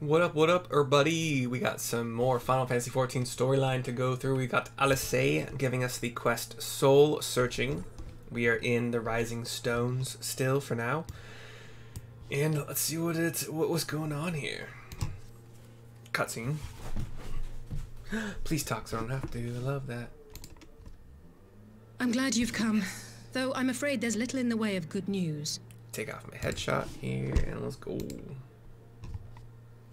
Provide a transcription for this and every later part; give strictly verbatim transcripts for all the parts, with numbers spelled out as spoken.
What up, what up, everybody? We got some more Final Fantasy fourteen storyline to go through. We got Alisaie giving us the quest Soul Searching. We are in the Rising Stones still for now. And let's see what it's what was going on here. Cutscene. Please talk so I don't have to. I love that. I'm glad you've come, though I'm afraid there's little in the way of good news. Take off my headshot here and let's go.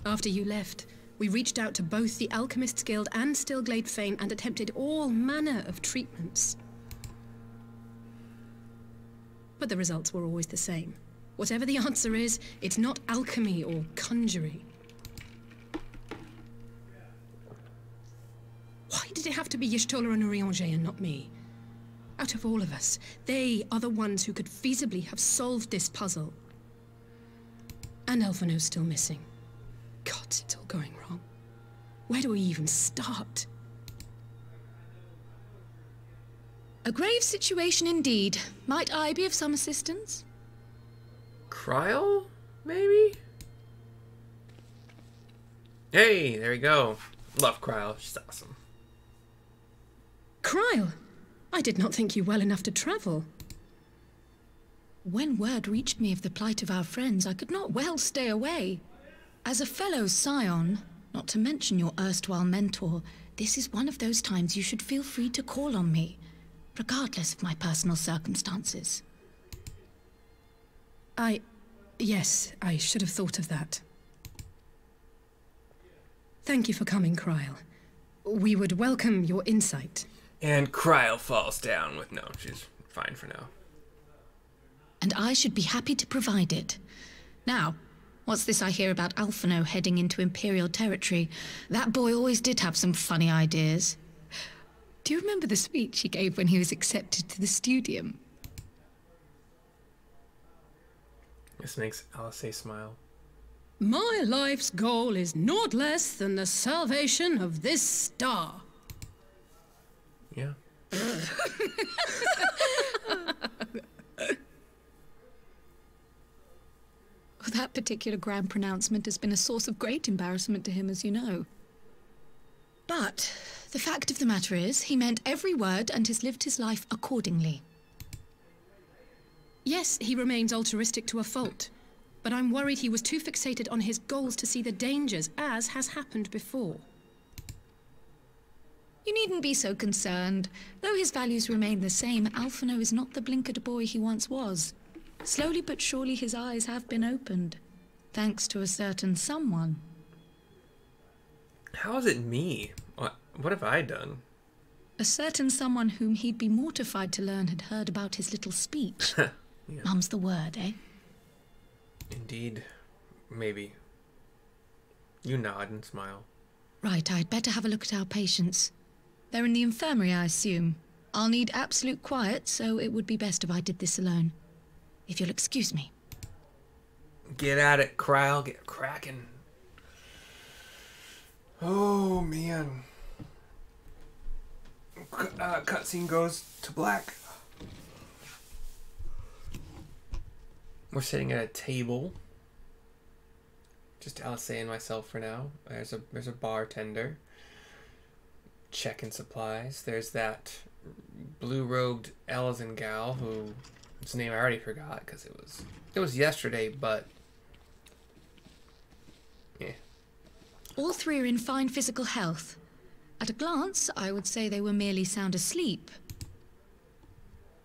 After you left, we reached out to both the Alchemists' Guild and Stillglade Fane and attempted all manner of treatments. But the results were always the same. Whatever the answer is, it's not alchemy or conjury. Why did it have to be Y'shtola and Urianger and not me? Out of all of us, they are the ones who could feasibly have solved this puzzle. And Alphinaud's still missing. God, it's all going wrong. Where do we even start? A grave situation indeed. Might I be of some assistance? Krile, maybe? Hey, there we go. Love Krile, she's awesome. Krile, I did not think you well enough to travel. When word reached me of the plight of our friends, I could not well stay away. As a fellow scion, not to mention your erstwhile mentor, this is one of those times you should feel free to call on me, regardless of my personal circumstances. I... yes, I should have thought of that. Thank you for coming, Krile. We would welcome your insight. And Krile falls down with no, she's fine for now. And I should be happy to provide it. Now, what's this I hear about Alphinaud heading into Imperial territory? That boy always did have some funny ideas. Do you remember the speech he gave when he was accepted to the Studium? This makes Alisaie smile. My life's goal is naught less than the salvation of this star. Yeah. That particular grand pronouncement has been a source of great embarrassment to him, as you know. But the fact of the matter is, he meant every word and has lived his life accordingly. Yes, he remains altruistic to a fault, but I'm worried he was too fixated on his goals to see the dangers, as has happened before. You needn't be so concerned. Though his values remain the same, Alphinaud is not the blinkered boy he once was. Slowly but surely his eyes have been opened, thanks to a certain someone. How is it me? What, what have I done? A certain someone whom he'd be mortified to learn had heard about his little speech. Yeah. Mum's the word, eh? Indeed. Maybe. You nod and smile. Right, I'd better have a look at our patients. They're in the infirmary, I assume. I'll need absolute quiet, so it would be best if I did this alone. If you'll excuse me. Get at it, Krile. Get cracking. Oh, man. Uh, cutscene goes to black. We're sitting at a table. Just Alisaie and myself for now. There's a, there's a bartender. Checking supplies. There's that blue-robed Elizan gal who... His name I already forgot because it was it was yesterday, but yeah. All three are in fine physical health. At a glance, I would say they were merely sound asleep,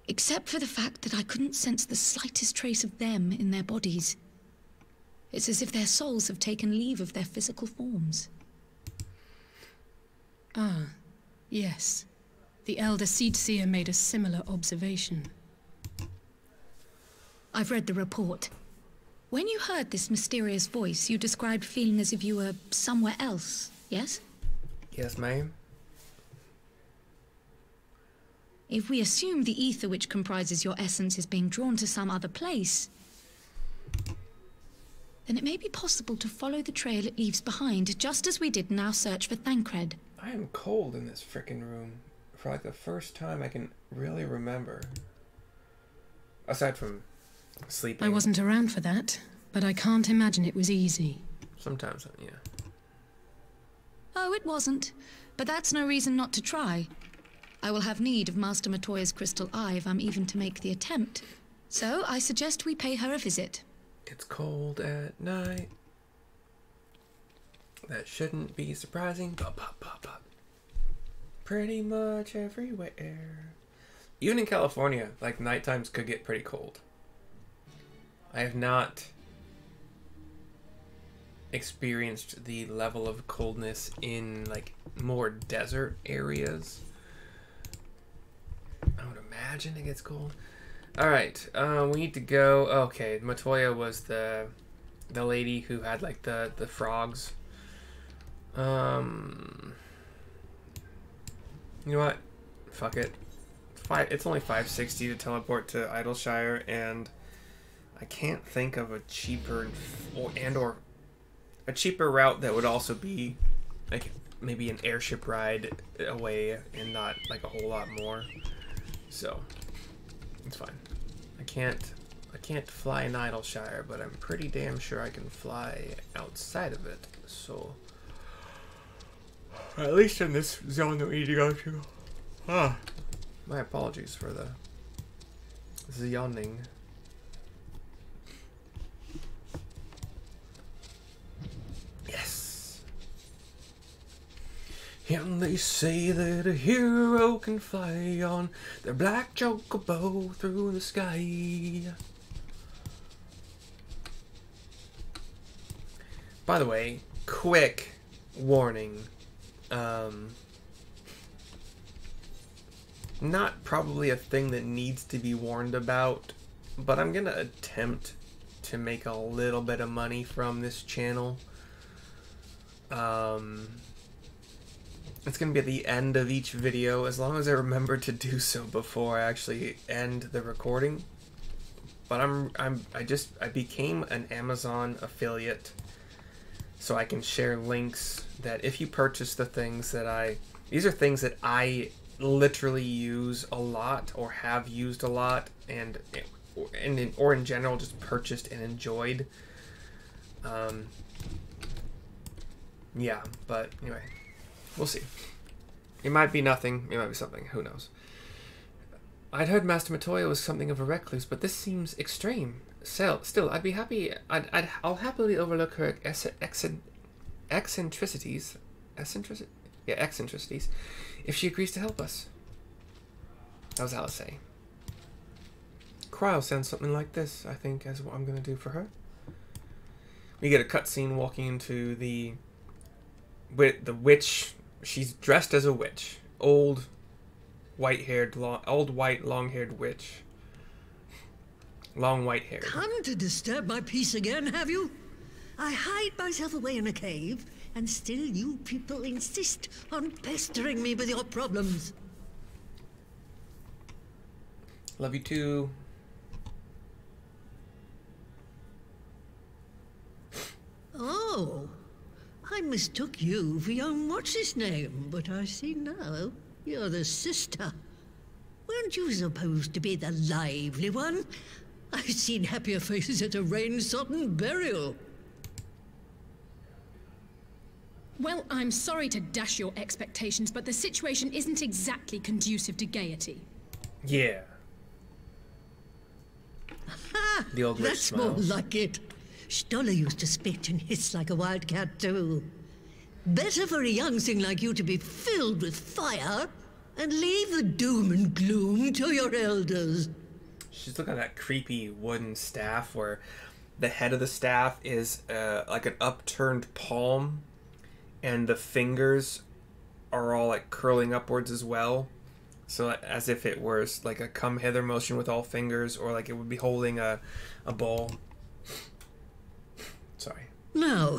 except for the fact that I couldn't sense the slightest trace of them in their bodies. It's as if their souls have taken leave of their physical forms. Ah, yes. The elder Seed Seer made a similar observation. I've read the report. When you heard this mysterious voice, you described feeling as if you were somewhere else, yes? Yes, ma'am. If we assume the ether which comprises your essence is being drawn to some other place, then it may be possible to follow the trail it leaves behind, just as we did in our search for Thancred. I am cold in this frickin' room for like the first time I can really remember. Aside from... sleeping. I wasn't around for that, but I can't imagine it was easy. Sometimes, yeah. Oh, it wasn't. But that's no reason not to try. I will have need of Master Matoya's crystal eye if I'm even to make the attempt. So I suggest we pay her a visit. It's cold at night. That shouldn't be surprising. Pop, pop, pop, pop. Pretty much everywhere. Even in California, like, night times could get pretty cold. I have not experienced the level of coldness in, like, more desert areas. I would imagine it gets cold. Alright, uh, we need to go... Okay, Matoya was the the lady who had, like, the, the frogs. Um... You know what? Fuck it. Five, it's only five sixty to teleport to Idleshire, and I can't think of a cheaper or, and or a cheaper route that would also be like maybe an airship ride away and not like a whole lot more. So it's fine. I can't I can't fly in Idleshire, but I'm pretty damn sure I can fly outside of it. So at least in this zone that we need to go to. Huh. My apologies for the yawning. Yes. And they say that a hero can fly on their black chocobo through the sky. By the way, quick warning. Um... Not probably a thing that needs to be warned about, but I'm gonna attempt to make a little bit of money from this channel. Um, it's gonna be at the end of each video, as long as I remember to do so before I actually end the recording. But I'm I'm I just I became an Amazon affiliate, so I can share links that if you purchase the things that I these are things that I. literally use a lot or have used a lot and and in, or in general just purchased and enjoyed. Um yeah, but anyway, we'll see. It might be nothing, it might be something, who knows. I'd heard Master Matoya was something of a recluse, but this seems extreme. So still, I'd be happy I'd, I'd I'll happily overlook her eccentricities eccentricities yeah eccentricities if she agrees to help us. That was Alisaie. Cryo sounds something like this, I think, as what I'm going to do for her. We get a cutscene walking into the... with the witch. She's dressed as a witch. Old, white-haired, long, old, white, long-haired witch. Long, white-haired. Come to disturb my peace again, have you? I hide myself away in a cave, and still you people insist on pestering me with your problems. Love you too. Oh, I mistook you for young what's his name, but I see now you're the sister. Weren't you supposed to be the lively one? I've seen happier faces at a rain-sodden burial. Well, I'm sorry to dash your expectations, but the situation isn't exactly conducive to gaiety. Yeah. Ha! The old witch smiles. That's more like it. Y'shtola used to spit and hiss like a wild cat, too. Better for a young thing like you to be filled with fire and leave the doom and gloom to your elders. She's looking at that creepy wooden staff where the head of the staff is uh, like an upturned palm. And the fingers are all like curling upwards as well. So as if it were like a come hither motion with all fingers, or like it would be holding a, a ball. Sorry. Now,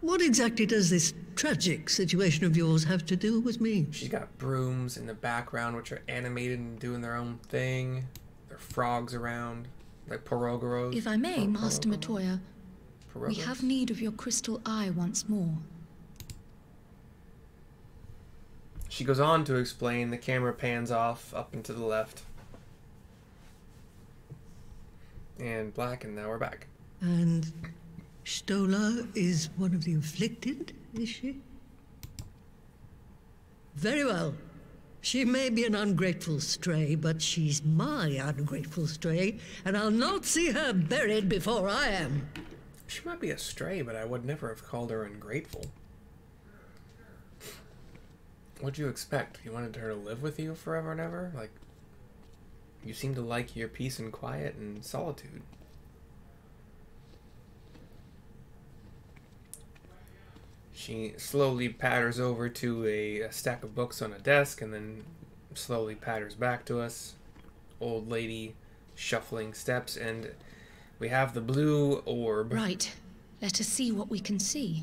what exactly does this tragic situation of yours have to do with me? She's got brooms in the background, which are animated and doing their own thing. There are frogs around, like Porogos. If I may, Por Master Matoya, we have need of your crystal eye once more. She goes on to explain, the camera pans off up and to the left. And black, and now we're back. And Y'shtola is one of the afflicted, is she? Very well. She may be an ungrateful stray, but she's my ungrateful stray, and I'll not see her buried before I am. She might be a stray, but I would never have called her ungrateful. What'd you expect? You wanted her to live with you forever and ever? Like, you seem to like your peace and quiet and solitude. She slowly patters over to a, a stack of books on a desk and then slowly patters back to us. Old lady, shuffling steps, and we have the blue orb. Right. Let us see what we can see.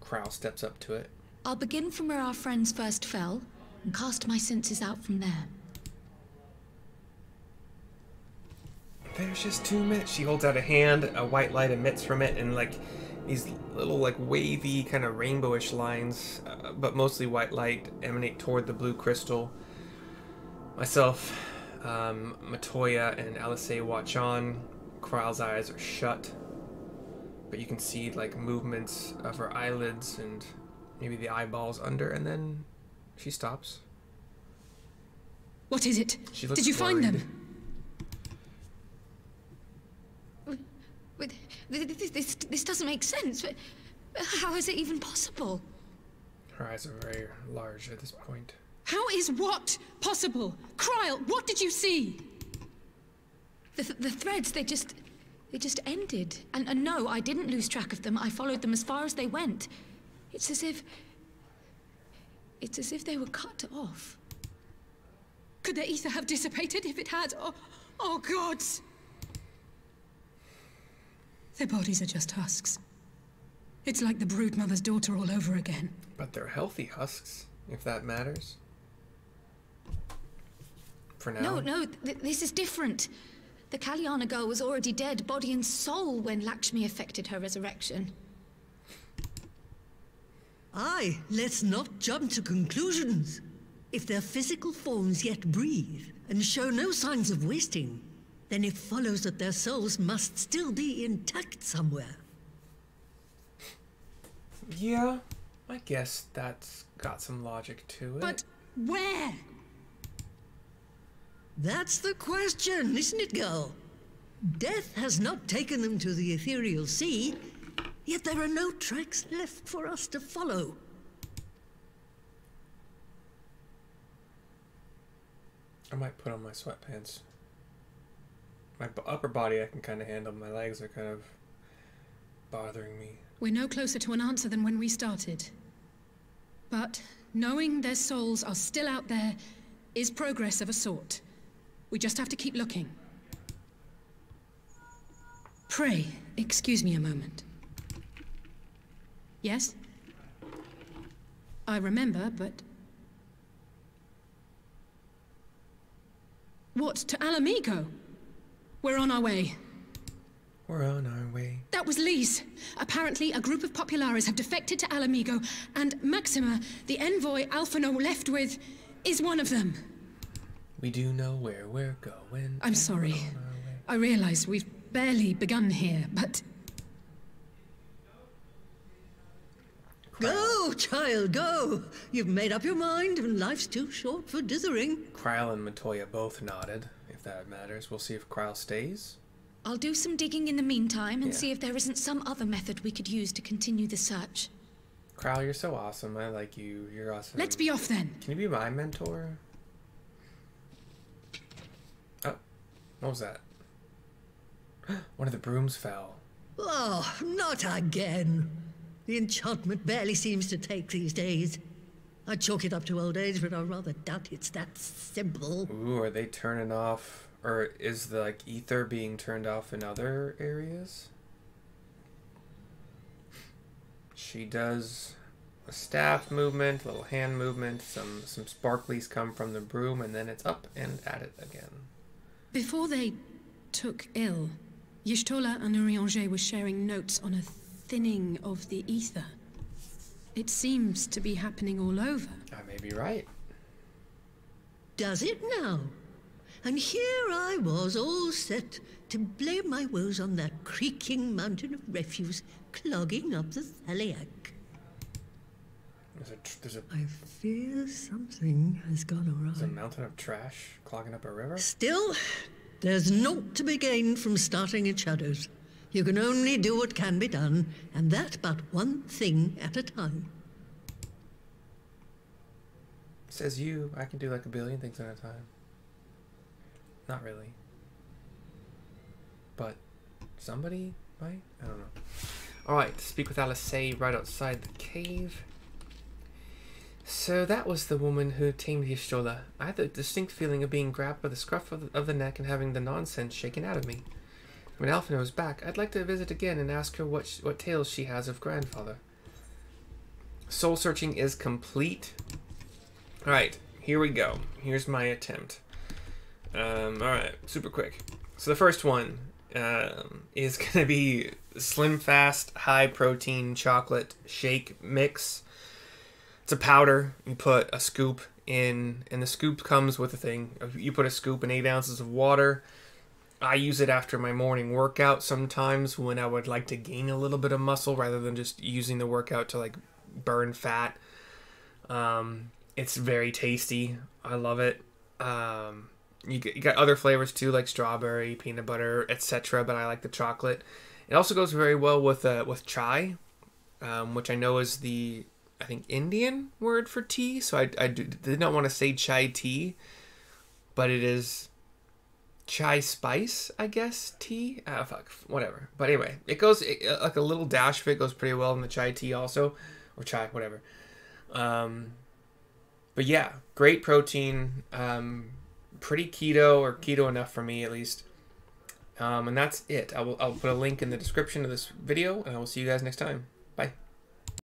Crow steps up to it. I'll begin from where our friends first fell and cast my senses out from there. There's just too much. She holds out a hand, a white light emits from it, and like these little like wavy kind of rainbowish lines, uh, but mostly white light, emanate toward the blue crystal. Myself, um, Matoya, and Alisaie watch on. Kryle's eyes are shut, but you can see like movements of her eyelids and maybe the eyeballs under, and then she stops. What is it? She looks Did you worried. Find them? This, this, this doesn't make sense. How is it even possible? Her eyes are very large at this point. How is what possible? Krile, what did you see? The, th the threads, they just... they just ended. And, and no, I didn't lose track of them. I followed them as far as they went. It's as if... it's as if they were cut off. Could the ether have dissipated if it had? Oh, oh gods! Their bodies are just husks. It's like the brood mother's daughter all over again. But they're healthy husks, if that matters. For now. No, no, th this is different. The Kalyana girl was already dead, body and soul, when Lakshmi effected her resurrection. Aye, let's not jump to conclusions. If their physical forms yet breathe and show no signs of wasting, then it follows that their souls must still be intact somewhere. Yeah, I guess that's got some logic to it. But where? That's the question, isn't it, girl? Death has not taken them to the ethereal sea, yet there are no tracks left for us to follow. I might put on my sweatpants. My upper body I can kind of handle, my legs are kind of bothering me. We're no closer to an answer than when we started. But knowing their souls are still out there is progress of a sort. We just have to keep looking. Pray, excuse me a moment. Yes? I remember, but... what, to Ala Mhigo? We're on our way. We're on our way. That was Lise. Apparently, a group of Populares have defected to Ala Mhigo, and Maxima, the envoy Alphinaud left with, is one of them. We do know where we're going. I'm sorry. I realize we've barely begun here, but... Go, child, go! You've made up your mind, and life's too short for dithering. Krile and Matoya both nodded. If that matters, we'll see if Krile stays. I'll do some digging in the meantime and yeah. see if there isn't some other method we could use to continue the search. Krile, you're so awesome. I like you. You're awesome. Let's be off then. Can you be my mentor? Oh, what was that? One of the brooms fell. Oh, not again. The enchantment barely seems to take these days. I chalk it up to old age, but I rather doubt it's that simple. Ooh, are they turning off, or is the like ether being turned off in other areas? She does a staff movement, little hand movement, some some sparklies come from the broom, and then it's up and at it again. Before they took ill, Y'shtola and Urianger were sharing notes on a thinning of the ether. It seems to be happening all over. I may be right. Does it now? And here I was, all set to blame my woes on that creaking mountain of refuse clogging up the Thaliak. There's a, there's a, I feel something has gone awry. There's a mountain of trash clogging up a river? Still, there's naught to be gained from starting in shadows. You can only do what can be done, and that but one thing at a time. Says you, I can do like a billion things at a time. Not really. But somebody might? I don't know. Alright, speak with Alisaie right outside the cave. So that was the woman who tamed Y'shtola. I had the distinct feeling of being grabbed by the scruff of the, of the neck and having the nonsense shaken out of me. When Alphinaud is back, I'd like to visit again and ask her what she, what tales she has of grandfather. Soul searching is complete. Alright, here we go. Here's my attempt. Um, Alright, super quick. So the first one um, is going to be Slim Fast High Protein Chocolate Shake Mix. It's a powder. You put a scoop in, and the scoop comes with a thing. You put a scoop in eight ounces of water. I use it after my morning workout sometimes when I would like to gain a little bit of muscle rather than just using the workout to like burn fat. Um, it's very tasty. I love it. Um, you, you got other flavors too, like strawberry, peanut butter, et cetera. But I like the chocolate. It also goes very well with uh, with chai, um, which I know is the I think Indian word for tea. So I, I did not want to say chai tea, but it is. Chai spice, I guess, tea? Ah, fuck, whatever. But anyway, it goes, it, like a little dash of it goes pretty well in the chai tea also, or chai, whatever. Um, but yeah, great protein, um, pretty keto, or keto enough for me at least. Um, and that's it. I will, I'll put a link in the description of this video, and I will see you guys next time. Bye.